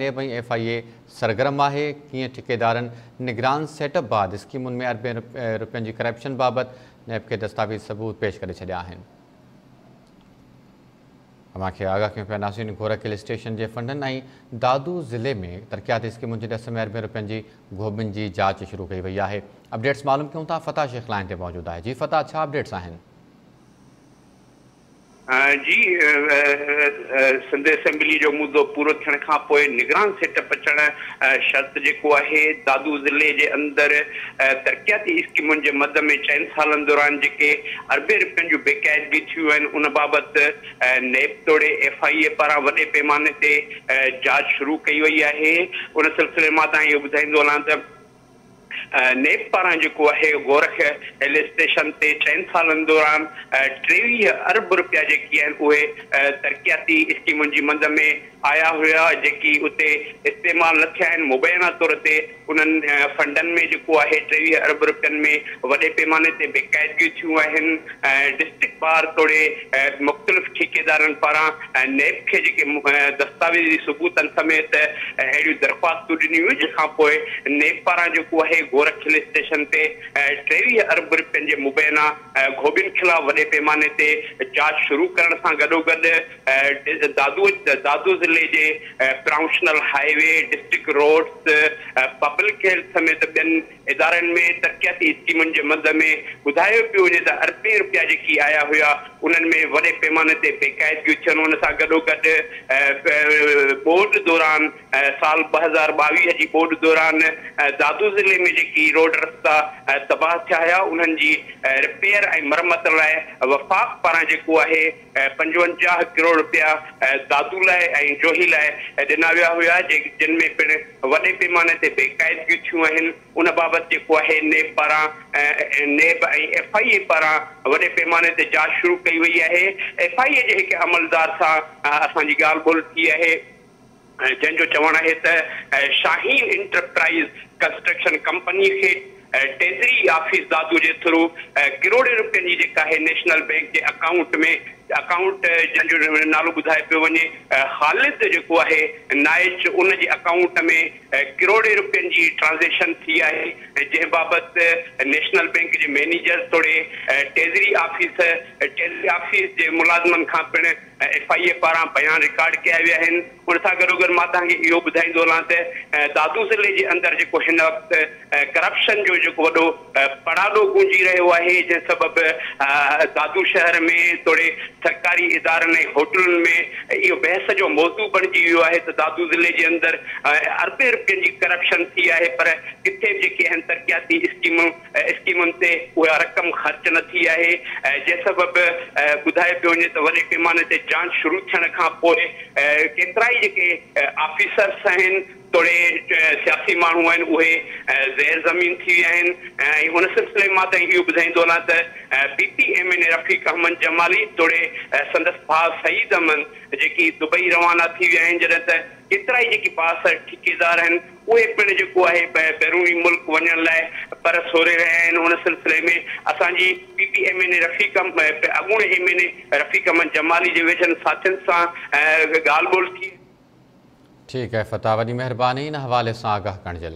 नैब में एफआईए सरगर्म आहे। कीअं ठेकेदारनि निगरान सेटअप बाद स्कीमुनि में अरबे रुपयनि जी करप्शन बाबति नैब खे दस्तावेज़ सबूत पेश करे छॾिया आहिनि। असांखे आगाह कयूं पिया नासिन गोरख हिल स्टेशन जे फंडनि ऐं दादू ज़िले में तरक़ियाती स्कीमुनि जे 10 में अरबे रुपयनि जी घोबिन जी जांच शुरू कई वई आहे। अपडेट्स मालूम कयूं था फताह शेख लाइन ते मौजूदु आहे। जी फताह, छा अपडेट्स आहिनि? जी सिंध असेंबली जो मुद्दो पूरो थियण खां पोइ निगरान सेटअप अचण शर्त जेको आहे दादू ज़िले जे अंदरि तरक़ियाती स्कीमुनि जे मद में 4 सालनि दौरान जेके अरबे रुपयनि जूं बेक़ाइदगी थियूं आहिनि उन बाबति नैब तोड़े एफआईए पारां वॾे पैमाने ते जांच शुरू कई वई आहे। उन सिलसिले मां तव्हां इहो ॿुधाईंदो हलां त नैब पारा जो है गोरख हिल स्टेशन से 4 सालनि दौरान 23 अरब रुपया जी तरक्याती स्कीमुन की मद में आया हुआ जी उसे इस्तेमाल न थे। मुबैना तौर से उन फंडन में जो है 23 अरब रुपयन में वे पैमाने से बेक़ायदगी थी। डिस्ट्रिक्ट बार तोड़े मुख्तलिफ ठेकेदार पारा नैब के दस्तावेजी सबूतन समेत अड़ी दरख्वास्तू दिनी हुई जिसका नैब पारा जो है गोरख हिल स्टेशन से 23 अरब रुपयन के मुबैना घोबिन खिलाफ वडे पैमाने से जांच शुरू करण से गडोगड दादू जिले के provincial highway district roads public health समेत बन इदारन में तरक्याती स्कीमुन के मद में बुधायो पे वे तो अरबे रुपया जी आया हुआ उनमें वडे पैमाने से बेकायदगी थन। उन गडोगड बोर्ड दौरान साल 2022 की बोर्ड दौरान दादू जिले में जी रोड रस्ता तबाह थिया उन्हें रिपेयर ए मरम्मत लाय वफाक पारा जो है 55 करोड़ रुपया दादू लाय जोही लाय दिना वह हुआ जिनमें पिण वडे पैमाने से बेकायदगी थी। उन बाबत जो है नैब एफआईए पारा वडे पैमाने से जांच शुरू कई वही है। एफआईए के एक अमलदार सा असांजी गाल बोल थी है जंहिंजो चवण है त शाहीन एंटरप्राइज कंस्ट्रक्शन कंपनी के ट्रेजरी ऑफिस दादू के थ्रू करोड़े रुपये की है नेशनल बैंक के अकाउंट जो नालो बुधाए पे वे हालिद जो है नाइच उन अकाउंट में करोड़े रुपये की ट्रांजेक्शन थी है जै बाबत नेशनल बैंक के मैनेजर तोड़े ट्रेजरी ऑफिस के मुलाजमन का पिण एफआईए पारा बयान रिकॉर्ड किया वह उन गडोगड मां इहो बुधाईंदो हलां त दादू ज़िले के अंदर जो हिन वक्त करप्शन जो वो पड़ाड़ो गूंजी रो है जै सबब दादू शहर में तोड़े सरकारी इदारनि ऐं होटलुनि में इहो बहस जो मौजू बणिजी वियो आहे त दादू ज़िले के अंदर अरबे रुपयनि की करप्शन थी है पर किथे बि जेके आहिनि तरक़ियाती स्कीमुनि ते उहा रक़म ख़र्च न थी है जै सबब बुधाए पियो वञे त वॾे पैमाने ते जांच शुरू थियण खां पोइ केतिरा ई जेके ऑफिसर्स आहिनि तोड़े सियासी माण्हू आहिनि उहे ज़ैर ज़मीन थी विया आहिनि ऐं उन सिलसिले मां त इहो ॿुधाईंदो हलां त PPMNA रफीक अहमद जमाली तोड़े संदसि भाउ सईद अहमद जकी दुबई रवाना थी विया आहिनि जॾहिं त केतिरा ई जेके पास ठेकेदार आहिनि उहे पिण जेको आहे बैरूनी मुल्क वञण लाइ पर सोरे रहिया आहिनि। उन सिलसिले में असांजी अगूणे M N A Rafiq Ahmed Jamali जे वेझनि साथियुनि सां ॻाल्हि ॿोल थी। ठीक है फताह, वॾी महिरबानी इन हवाले से आगाह करने के लिए।